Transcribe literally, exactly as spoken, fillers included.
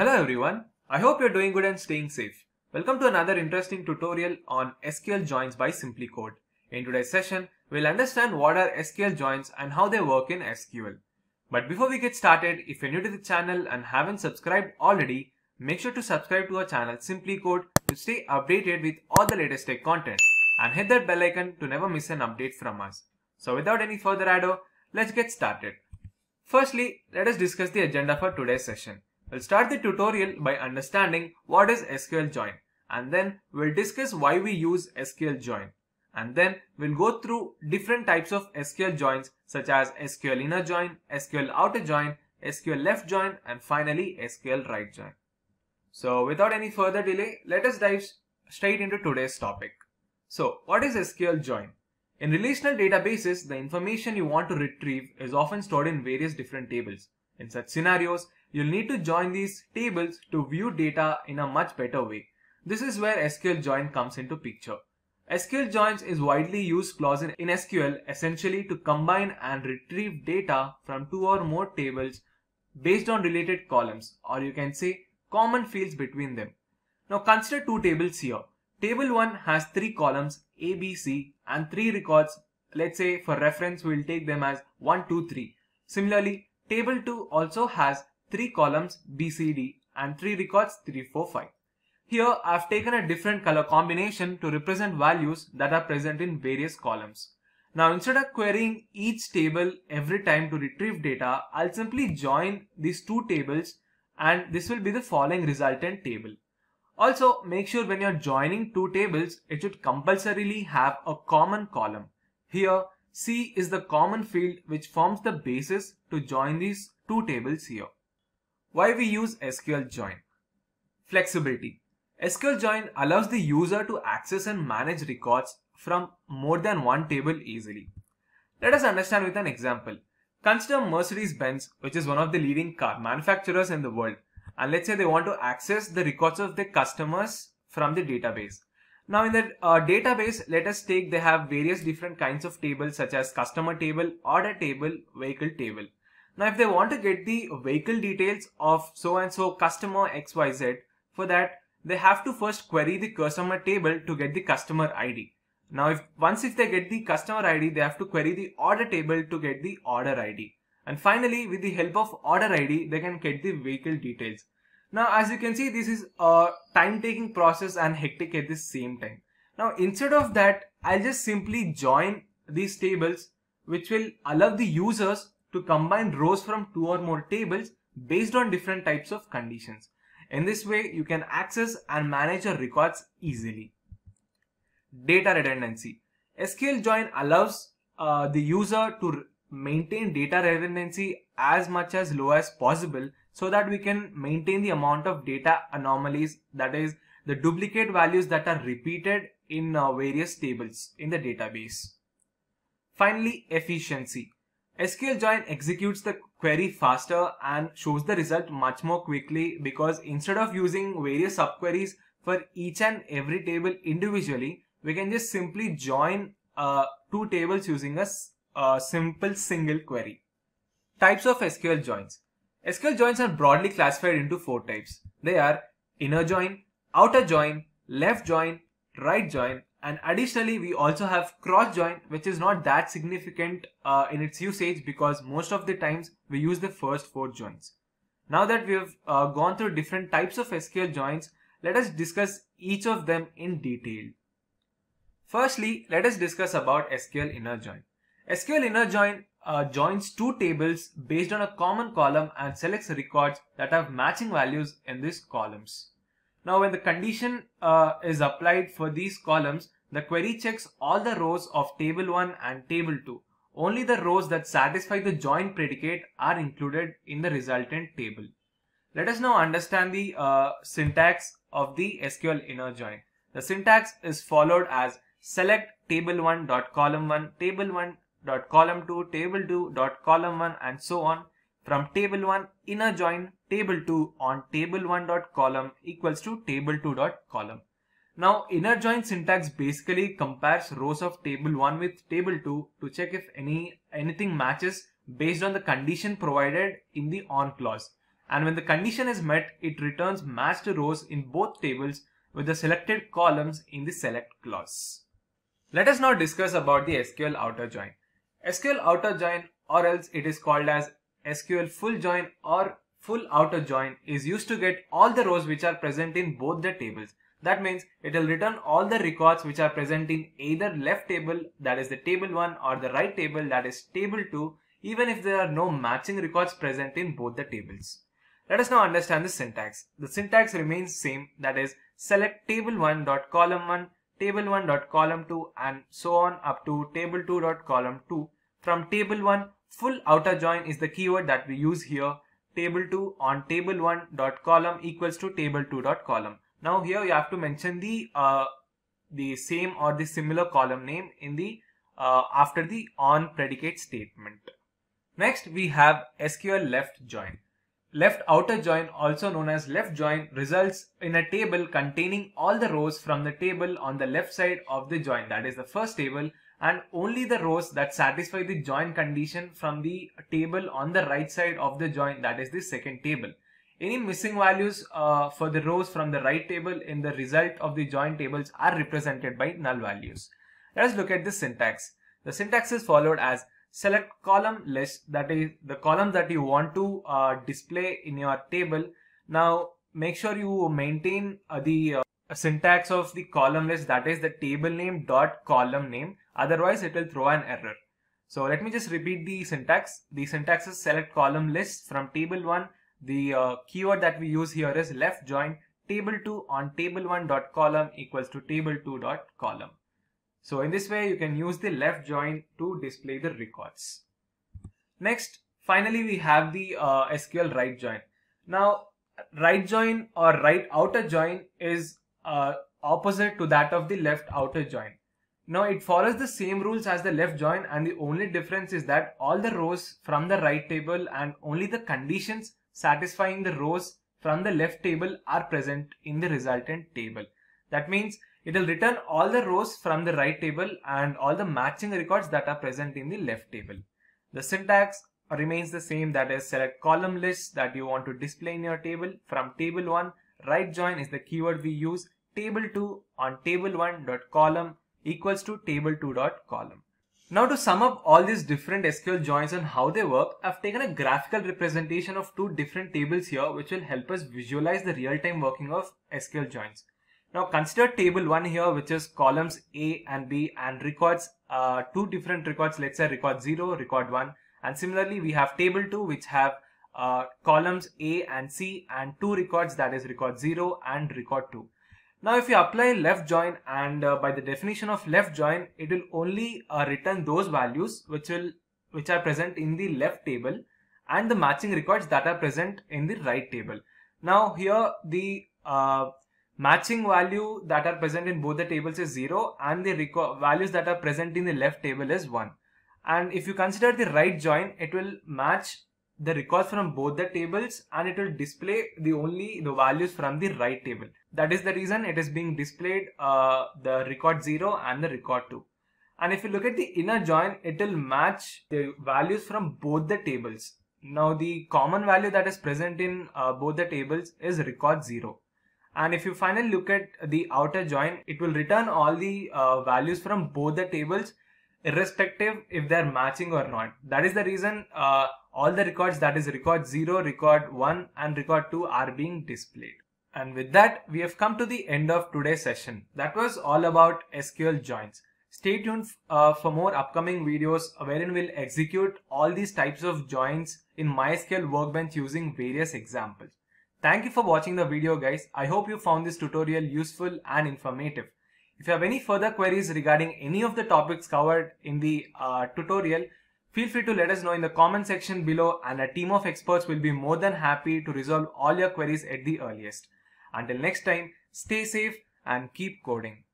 Hello everyone, I hope you're doing good and staying safe. Welcome to another interesting tutorial on S Q L joins by SimpliCode. In today's session, we'll understand what are S Q L joins and how they work in S Q L. But before we get started, if you're new to the channel and haven't subscribed already, make sure to subscribe to our channel SimpliCode to stay updated with all the latest tech content and hit that bell icon to never miss an update from us. So without any further ado, let's get started. Firstly, let us discuss the agenda for today's session. We'll start the tutorial by understanding what is S Q L join, and then we'll discuss why we use S Q L join, and then we'll go through different types of S Q L joins such as S Q L inner join, S Q L outer join, S Q L left join, and finally S Q L right join. So without any further delay, let us dive straight into today's topic. So what is S Q L join? In relational databases, the information you want to retrieve is often stored in various different tables. In such scenarios, you'll need to join these tables to view data in a much better way. This is where S Q L join comes into picture. S Q L joins is widely used clause in, in S Q L, essentially to combine and retrieve data from two or more tables based on related columns, or you can say common fields between them. Now consider two tables here. Table one has three columns A, B, C and three records. Let's say for reference we'll take them as one, two, three. Similarly, table two also has three columns B, C, D and three records three, four, five. Here I have taken a different color combination to represent values that are present in various columns. Now instead of querying each table every time to retrieve data, I'll simply join these two tables and this will be the following resultant table. Also make sure when you're joining two tables, it should compulsorily have a common column. Here C is the common field which forms the basis to join these two tables here. Why we use S Q L join? Flexibility. S Q L join allows the user to access and manage records from more than one table easily. Let us understand with an example. Consider Mercedes-Benz, which is one of the leading car manufacturers in the world, and let's say they want to access the records of their customers from the database. Now in the uh, database, let us take they have various different kinds of tables such as customer table, order table, vehicle table. Now if they want to get the vehicle details of so and so customer X Y Z, for that they have to first query the customer table to get the customer I D. Now if once if they get the customer I D, they have to query the order table to get the order I D. And finally with the help of order I D, they can get the vehicle details. Now as you can see, this is a time taking process and hectic at the same time. Now instead of that, I'll just simply join these tables, which will allow the users to combine rows from two or more tables based on different types of conditions. In this way, you can access and manage your records easily. Data redundancy. S Q L join allows uh, the user to maintain data redundancy as much as low as possible so that we can maintain the amount of data anomalies, that is the duplicate values that are repeated in uh, various tables in the database. Finally, efficiency. S Q L join executes the query faster and shows the result much more quickly, because instead of using various subqueries for each and every table individually, we can just simply join uh, two tables using a uh, simple single query. Types of S Q L joins. S Q L joins are broadly classified into four types. They are inner join, outer join, left join, right join. And additionally, we also have cross join, which is not that significant uh, in its usage, because most of the times we use the first four joins. Now that we have uh, gone through different types of S Q L joins, let us discuss each of them in detail. Firstly, let us discuss about S Q L inner join. S Q L inner join uh, joins two tables based on a common column and selects records that have matching values in these columns. Now when the condition uh, is applied for these columns, the query checks all the rows of table one and table two. Only the rows that satisfy the join predicate are included in the resultant table. Let us now understand the uh, syntax of the S Q L inner join. The syntax is followed as select table one dot column one, table one dot column two, table two dot column one and so on. From table one inner join table two on table one dot column equals to table two dot column. Now inner join syntax basically compares rows of table one with table two to check if any anything matches based on the condition provided in the on clause. and when the condition is met, it returns matched rows in both tables with the selected columns in the select clause. Let us now discuss about the S Q L outer join. S Q L outer join, or else it is called as S Q L full join or full outer join, is used to get all the rows which are present in both the tables. That means it will return all the records which are present in either left table, that is the table one, or the right table, that is table two, even if there are no matching records present in both the tables. Let us now understand the syntax. The syntax remains same, that is select table one dot column one, table one dot column two, and so on up to table two dot column two. From table one, full outer join is the keyword that we use here. Table two on table one dot column equals to table two dot column. Now here you have to mention the uh, the same or the similar column name in the uh, after the on predicate statement. Next we have S Q L left join. Left outer join, also known as left join, results in a table containing all the rows from the table on the left side of the join, that is the first table, and only the rows that satisfy the join condition from the table on the right side of the join, that is the second table. Any missing values uh, for the rows from the right table in the result of the join tables are represented by null values. Let us look at the syntax. The syntax is followed as select column list, that is the column that you want to uh, display in your table. Now make sure you maintain uh, the uh, syntax of the column list, that is the table name dot column name, otherwise it will throw an error. So let me just repeat the syntax. The syntax is select column list from table one. The uh, keyword that we use here is left join, table two on table one dot column equals to table two dot column. So in this way you can use the left join to display the records. Next, finally we have the uh, S Q L right join. Now right join or right outer join is uh, opposite to that of the left outer join. Now it follows the same rules as the left join, and the only difference is that all the rows from the right table and only the conditions satisfying the rows from the left table are present in the resultant table. That means it will return all the rows from the right table and all the matching records that are present in the left table. The syntax remains the same, that is select column list that you want to display in your table from table one, right join is the keyword we use, table two on table one dot column equals to table two dot column. Now to sum up all these different S Q L joins and how they work, I've taken a graphical representation of two different tables here, which will help us visualize the real-time working of S Q L joins. Now consider table one here, which is columns A and B and records, uh, two different records, let's say record zero, record one, and similarly we have table two which have uh, columns A and C and two records, that is record zero and record two. Now if you apply left join, and uh, by the definition of left join, it will only uh, return those values which will which are present in the left table and the matching records that are present in the right table. Now here the uh, matching value that are present in both the tables is zero and the record values that are present in the left table is one. And if you consider the right join, it will match the records from both the tables and it will display the only the values from the right table. That is the reason it is being displayed uh, the record zero and the record two. And if you look at the inner join, it will match the values from both the tables. Now the common value that is present in uh, both the tables is record zero. And if you finally look at the outer join, it will return all the uh, values from both the tables irrespective if they are matching or not. That is the reason uh, all the records, that is record zero, record one and record two are being displayed. And with that, we have come to the end of today's session. That was all about S Q L joins. Stay tuned uh, for more upcoming videos wherein we'll execute all these types of joins in MySQL Workbench using various examples. Thank you for watching the video, guys. I hope you found this tutorial useful and informative. If you have any further queries regarding any of the topics covered in the uh, tutorial, feel free to let us know in the comment section below, and a team of experts will be more than happy to resolve all your queries at the earliest. Until next time, stay safe and keep coding.